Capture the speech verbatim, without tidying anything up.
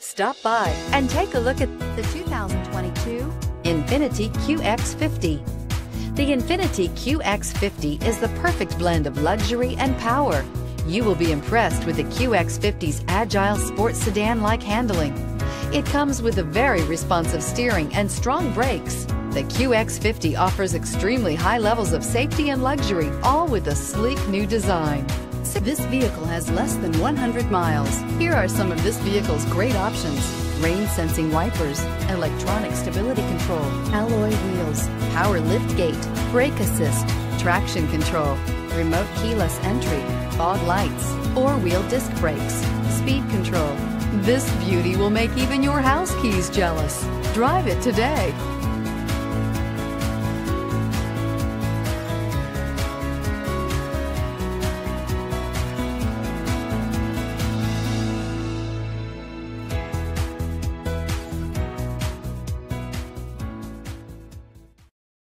Stop by and take a look at the two thousand twenty-two Infiniti Q X fifty. The Infiniti Q X fifty is the perfect blend of luxury and power. You will be impressed with the Q X fifty's agile sports sedan-like handling. It comes with a very responsive steering and strong brakes. The Q X fifty offers extremely high levels of safety and luxury, all with a sleek new design. This vehicle has less than one hundred miles. Here are some of this vehicle's great options: rain sensing wipers, electronic stability control, alloy wheels, power lift gate, brake assist, traction control, remote keyless entry, fog lights, four-wheel disc brakes, speed control. This beauty will make even your house keys jealous. Drive it today.